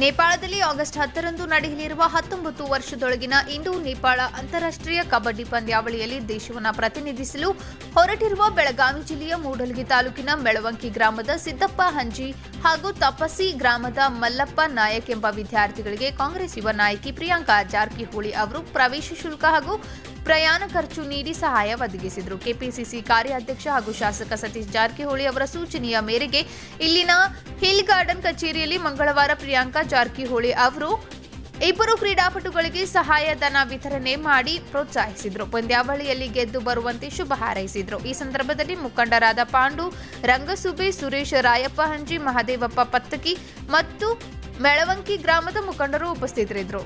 ನೇಪಾಳದಲ್ಲಿ ಆಗಸ್ಟ್ 10 ರಂದು ನಡೆಯಲಿರುವ 19 ವರ್ಷದೊಳಗಿನ ಇಂಡೋ ನೇಪಾಳ ಅಂತಾರಾಷ್ಟ್ರೀಯ ಕಬಡ್ಡಿ ಪಂದ್ಯಾವಳಿಯಲ್ಲಿ ದೇಶವನ್ನು ಪ್ರತಿನಿಧಿಸಲು ಹೊರಟಿರುವ ಬೆಳಗಾವಿ ಜಿಲ್ಲೆಯ ಮೂಡಲಗಿ ತಾಲೂಕಿನ ಮೆಳವಂಕಿ ಗ್ರಾಮದ ಸಿದ್ದಪ್ಪ ಹಂಜಿ ಹಾಗೂ ತಪಸಿ ಗ್ರಾಮದ ಮಲ್ಲಪ್ಪ ನಾಯಕ್ ಎಂಬ ವಿದ್ಯಾರ್ಥಿಗಳಿಗೆ ಕಾಂಗ್ರೆಸ್ ಯುವ ನಾಯಕಿ ಪ್ರಿಯಾಂಕಾ ಜಾರಕಿಹೊಳಿ ಅವರು ಪ್ರವೇಶ ಶುಲ್ಕ ಹಾಗೂ ಪ್ರಯಾಣ ಖರ್ಚು ನೀಡಿ ಸಹಾಯ ಒದಗಿಸಿದರು। ಕೆಪಿಸಿಸಿ ಕಾರ್ಯಾಧ್ಯಕ್ಷ ಹಾಗೂ ಶಾಸಕ ಸತೀಶ್ ಜಾರಕಿಹೊಳಿ ಅವರ ಸೂಚನೆಯ ಮೇರೆಗೆ ಇಲ್ಲಿನ ಹಿಲ್ ಗಾರ್ಡನ್ ಕಚೇರಿಯಲ್ಲಿ ಮಂಗಳವಾರ ಪ್ರಿಯಾಂಕಾ ಜಾರಕಿಹೊಳಿ ಅವರು ಇಬ್ಬರು ಕ್ರೀಡಾಪಟುಗಳಿಗೆ ಸಹಾಯಧನ ವಿತರಣೆ ಮಾಡಿ ಪ್ರೋತ್ಸಾಹಿಸಿದರು। ಪಂದ್ಯಾವಳಿಯಲ್ಲಿ ಗೆದ್ದು ಬರುವಂತೆ ಶುಭ ಹಾರೈಸಿದರು। ಈ ಸಂದರ್ಭದಲ್ಲಿ ಮುಖಂಡರಾದ ಪಾಂಡು ರಂಗಸುಬೆ, ಸುರೇಶ್ ರಾಯಪ್ಪ ಹಂಜಿ, ಮಹದೇವಪ್ಪ ಪತ್ತಕಿ ಮತ್ತು ಮೆಳವಂಕಿ ಗ್ರಾಮದ ಮುಖಂಡರು ಉಪಸ್ಥಿತರಿದ್ದರು।